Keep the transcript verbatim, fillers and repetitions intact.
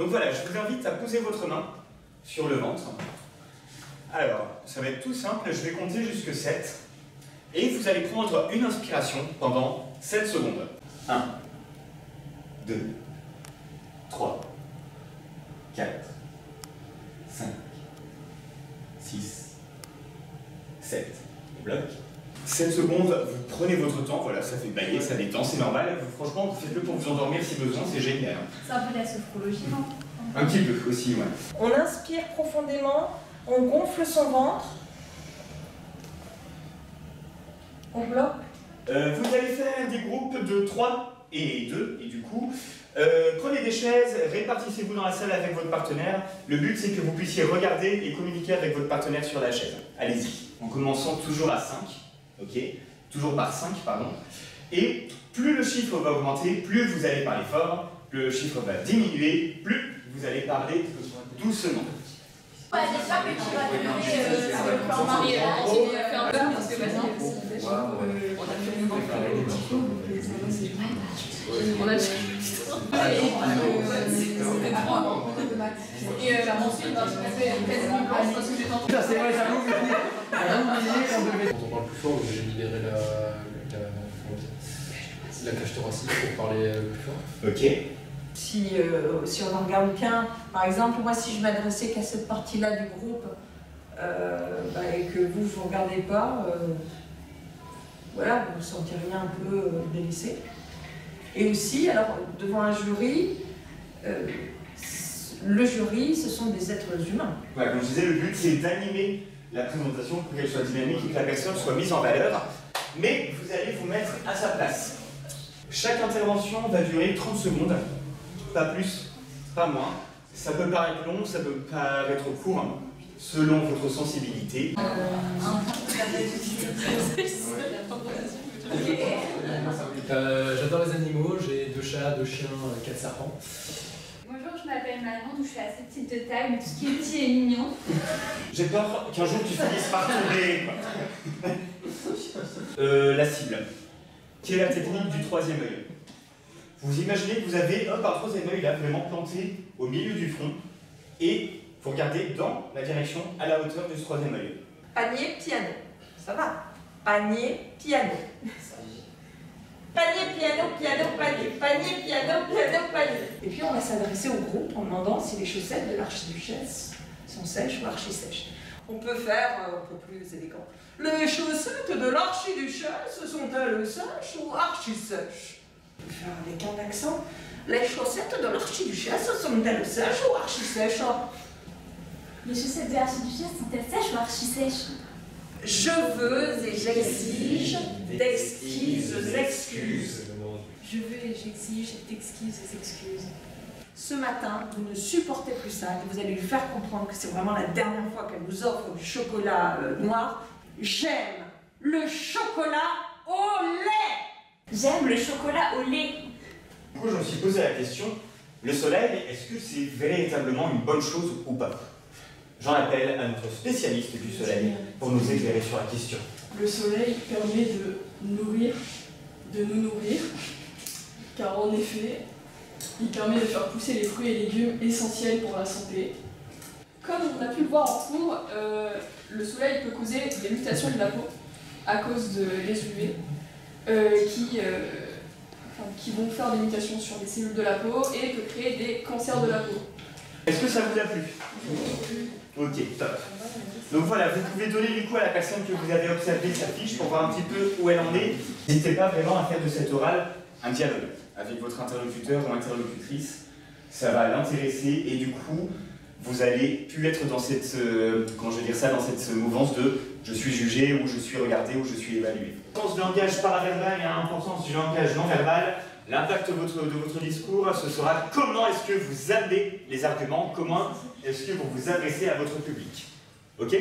Donc voilà, je vous invite à poser votre main sur le ventre. Alors, ça va être tout simple, je vais compter jusque sept. Et vous allez prendre une inspiration pendant sept secondes. un, deux, trois, quatre, cinq, six, sept. On bloque. sept secondes, vous prenez votre temps, voilà, ça fait bailler, ça détend, c'est normal. Franchement, faites-le pour vous endormir si besoin, c'est génial. C'est un peu la sophrologie, non ? Un petit peu aussi, ouais. On inspire profondément, on gonfle son ventre. On bloque. Euh, vous allez faire des groupes de trois et deux, et du coup, euh, prenez des chaises, répartissez-vous dans la salle avec votre partenaire. Le but, c'est que vous puissiez regarder et communiquer avec votre partenaire sur la chaise. Allez-y, en commençant toujours à cinq, ok ? Toujours par cinq, pardon. Et plus le chiffre va augmenter, plus vous allez parler fort, plus le chiffre va diminuer, plus vous allez parler doucement. Ouais, j'espère que tu vas donner euh, ce que plan Marie a dit, mais faire un peu parce que maintenant, on a fait le grand plan. On a fait le Et la mensuelle, je fais quasiment pas parce que j'ai tenté. C'est vrai, ça vous fait. Quand on parle plus fort, j'ai libéré la cage thoracique pour parler plus fort. Ok. Si, euh, si on n'en regarde qu'un, par exemple, moi si je m'adressais qu'à cette partie-là du groupe euh, bah, et que vous, vous ne regardez pas, euh, voilà, vous vous sentiriez un peu euh, délaissé. Et aussi, alors, devant un jury, euh, le jury, ce sont des êtres humains. Ouais, comme je disais, le but c'est d'animer la présentation pour qu'elle soit dynamique et que la personne soit mise en valeur, mais vous allez vous mettre à sa place. Chaque intervention va durer trente secondes. Pas plus, pas moins. Ça peut paraître long, ça peut paraître court, hein, selon votre sensibilité. Euh, euh, J'adore les animaux, j'ai deux chats, deux chiens, quatre serpents. Bonjour, je m'appelle Manon, je suis assez petite de taille, mais tout ce qui est petit est mignon. J'ai peur qu'un jour tu finisses par tomber. euh, la cible, qui est la technique du troisième œil. Vous imaginez que vous avez un par troisième œil là vraiment planté au milieu du front et vous regardez dans la direction à la hauteur de ce troisième œil. Panier, piano. Ça va. Panier, piano. Panier, piano, piano, panier. Panier, piano, piano, panier. Et puis on va s'adresser au groupe en demandant si les chaussettes de l'archiduchesse sont sèches ou archi-sèches. On peut faire un peu plus élégant. Les chaussettes de l'archiduchesse sont-elles sèches ou archi-sèches? Faire avec un accent, les chaussettes de l'archiduchesse sont-elles sèches ou archi-sèches? Les chaussettes de l'archiduchesse sont-elles sèches ou archi-sèches? Je veux et j'exige d'exquises excuses. Je veux et j'exige d'exquises excuses. Ce matin, vous ne supportez plus ça et vous allez lui faire comprendre que c'est vraiment la dernière fois qu'elle vous offre du chocolat noir. J'aime le chocolat au lait! J'aime le chocolat au lait. Du coup, je me suis posé la question, le soleil, est-ce que c'est véritablement une bonne chose ou pas? J'en appelle à notre spécialiste du soleil pour nous éclairer sur la question. Le soleil permet de nourrir, de nous nourrir, car en effet, il permet de faire pousser les fruits et légumes essentiels pour la santé. Comme on a pu le voir en cours, euh, le soleil peut causer des mutations de la peau à cause de l'U V. Euh, qui, euh, enfin, qui vont faire des mutations sur les cellules de la peau et peut créer des cancers de la peau. Est-ce que ça vous a plu? Ok, top. Donc voilà, vous pouvez donner du coup à la personne que vous avez observé sa fiche pour voir un petit peu où elle en est. N'hésitez pas vraiment à faire de cet oral un dialogue avec votre interlocuteur ou interlocutrice. Ça va l'intéresser et du coup, vous allez plus être dans cette, euh, comment je vais dire ça, dans cette mouvance de je suis jugé, ou je suis regardé, ou je suis évalué. L'importance du langage paraverbal et l'importance du langage non verbal, l'impact de votre, de votre discours, ce sera comment est-ce que vous amenez les arguments, comment est-ce que vous vous adressez à votre public. Ok ?